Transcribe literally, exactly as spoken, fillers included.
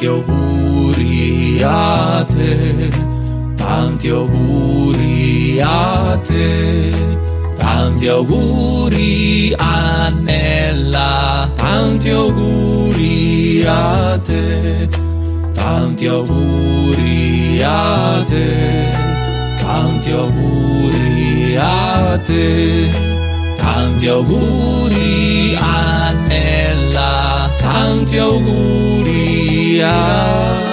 tanti auguri a te, tanti auguri a te, tanti auguri a Nella, tanti auguri a te, tanti auguri a te, tanti auguri a te, tanti auguri a Nella, tanti auguri a te.